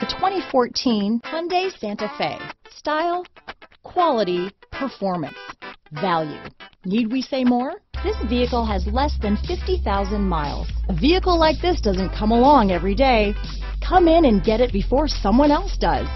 The 2014 Hyundai Santa Fe. Style, quality, performance, value. Need we say more? This vehicle has less than 50,000 miles. A vehicle like this doesn't come along every day. Come in and get it before someone else does.